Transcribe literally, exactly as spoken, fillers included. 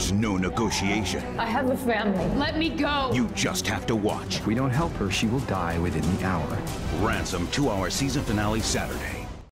There's no negotiation. I have a family. Let me go. You just have to watch. If we don't help her, she will die within the hour. Ransom, two-hour season finale Saturday.